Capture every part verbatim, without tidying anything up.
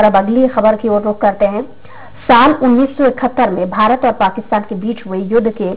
और अब अगली खबर की ओर रुख करते हैं। साल उन्नीस सौ इकहत्तर में भारत और पाकिस्तान के बीच हुए युद्ध के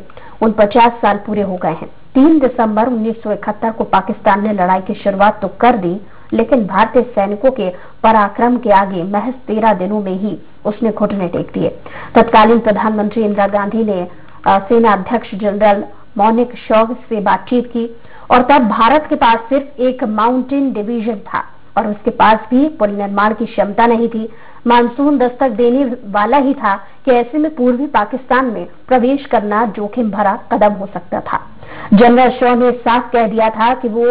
उन पचास साल पूरे हो गए हैं। तीन दिसंबर उन्नीस सौ इकहत्तर को पाकिस्तान ने लड़ाई की शुरुआत तो कर दी, लेकिन भारतीय सैनिकों के पराक्रम के आगे महज तेरह दिनों में ही उसने घुटने टेक दिए। तत्कालीन प्रधानमंत्री इंदिरा गांधी ने सेना अध्यक्ष जनरल मोनिक शॉक्स से बातचीत की और तब भारत के पास सिर्फ एक माउंटेन डिवीजन था और उसके पास भी पुल निर्माण की क्षमता नहीं थी। मानसून दस्तक देने वाला ही था कि ऐसे में पूर्वी पाकिस्तान में प्रवेश करना जोखिम भरा कदम हो सकता था। जनरल शॉ ने साफ कह दिया था कि वो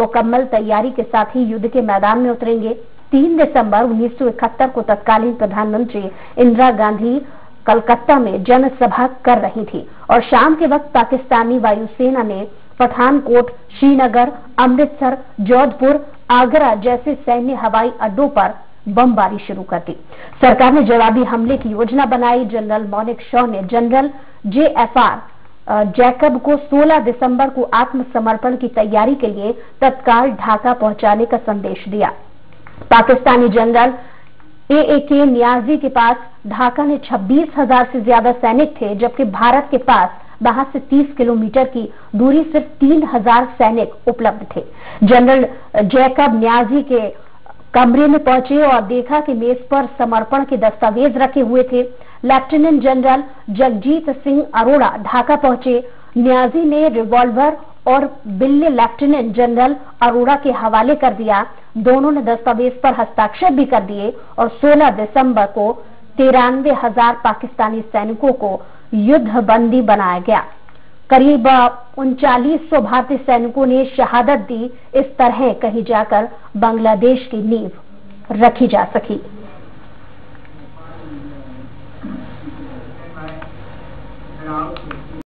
मुकम्मल तैयारी के साथ ही युद्ध के मैदान में उतरेंगे। तीन दिसंबर उन्नीस सौ इकहत्तर को तत्कालीन प्रधानमंत्री इंदिरा गांधी कलकत्ता में जनसभा कर रही थी और शाम के वक्त पाकिस्तानी वायुसेना ने पठानकोट, श्रीनगर, अमृतसर, जोधपुर, आगरा जैसे सैन्य हवाई अड्डों पर बमबारी शुरू कर दी। सरकार ने जवाबी हमले की योजना बनाई। जनरल मोनिक शॉ ने general J F R Jacob को सोलह दिसंबर को आत्मसमर्पण की तैयारी के लिए तत्काल ढाका पहुंचाने का संदेश दिया। पाकिस्तानी जनरल ए ए के नियाजी के पास ढाका में छब्बीस हजार से ज्यादा सैनिक थे, जबकि भारत के पास वहां से तीस किलोमीटर की दूरी सिर्फ तीन हजार सैनिक उपलब्ध थे। जनरल जैकब नियाजी के कमरे में पहुंचे और देखा कि मेज पर समर्पण के दस्तावेज रखे हुए थे। लेफ्टिनेंट जनरल जगजीत सिंह अरोड़ा ढाका पहुंचे। नियाजी ने रिवॉल्वर और बिल्ले लेफ्टिनेंट जनरल अरोड़ा के हवाले कर दिया। दोनों ने दस्तावेज पर हस्ताक्षर भी कर दिए और सोलह दिसंबर को तिरानवे हजार पाकिस्तानी सैनिकों को युद्धबंदी बनाया गया। करीब उनचालीस सौ भारतीय सैनिकों ने शहादत दी। इस तरह कहीं जाकर बांग्लादेश की नींव रखी जा सकी।